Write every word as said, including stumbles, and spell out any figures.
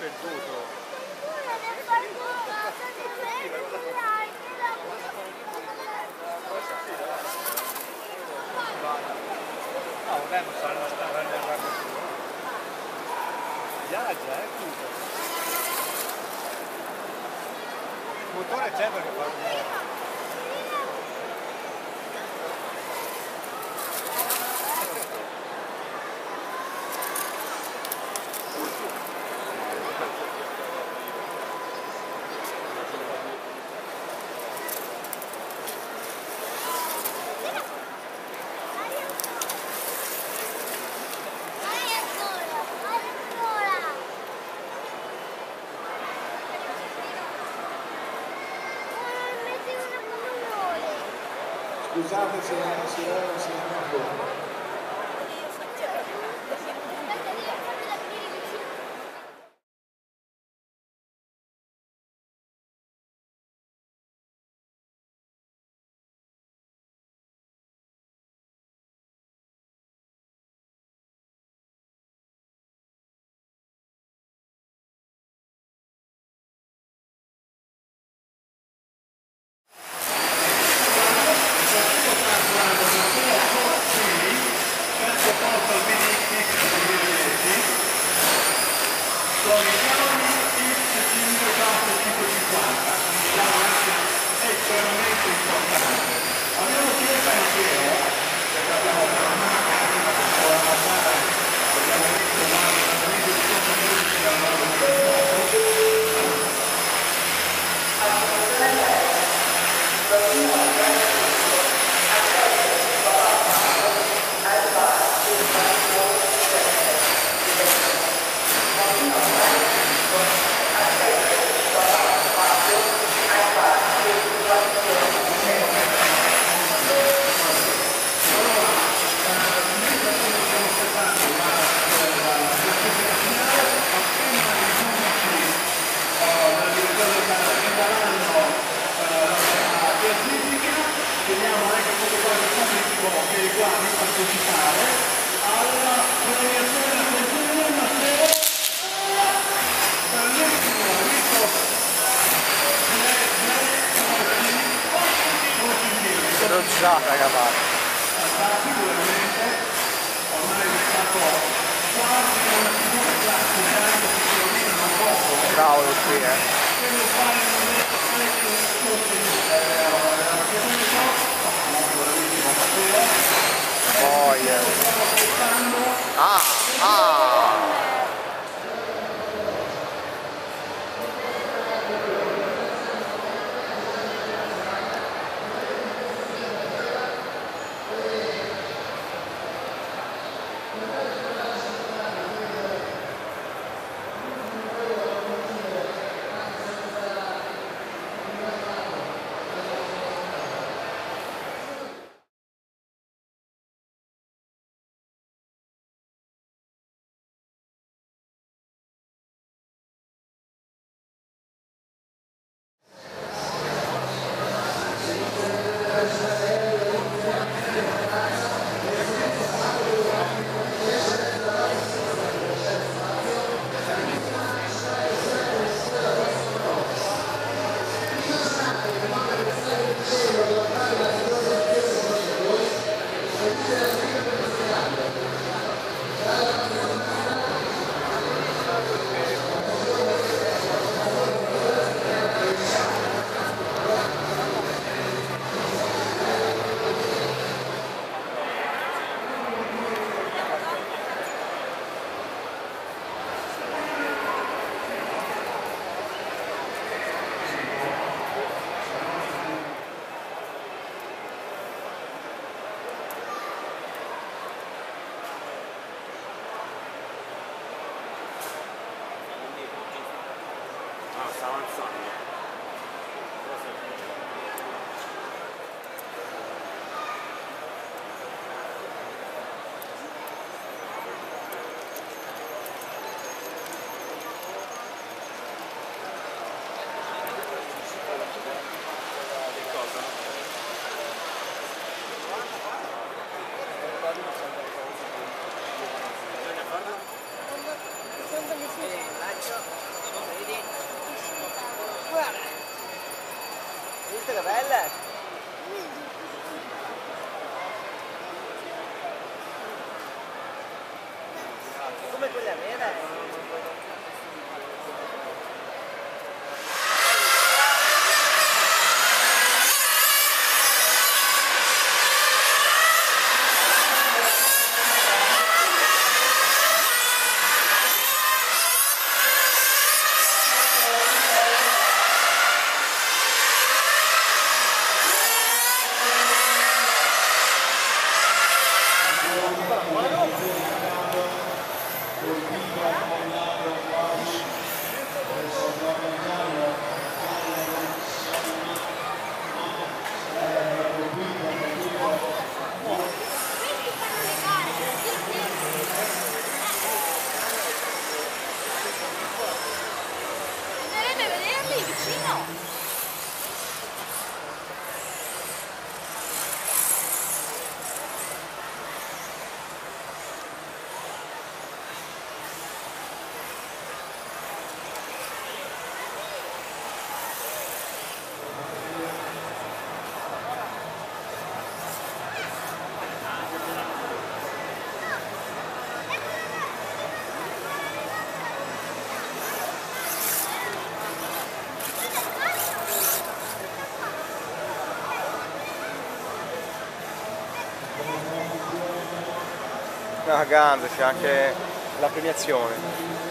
perduto. No, vabbè, ma saranno stare nel racconto. Viaggia, eh, tutto. Il motore c'è perché fa un... Scusate se non si è non si è Rozzata capata. Sicuramente ormai è stato quasi una figura classica anche se si rovina un po'. Cavolo qui eh. Quello fare un momento stretto di sostenere la pianeta, sicuramente materia. Oh yeah. Ah, ah. Ragazzi, c'è anche la premiazione.